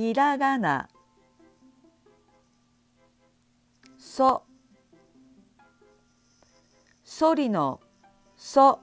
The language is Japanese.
ひらがな、そ、そりのそ。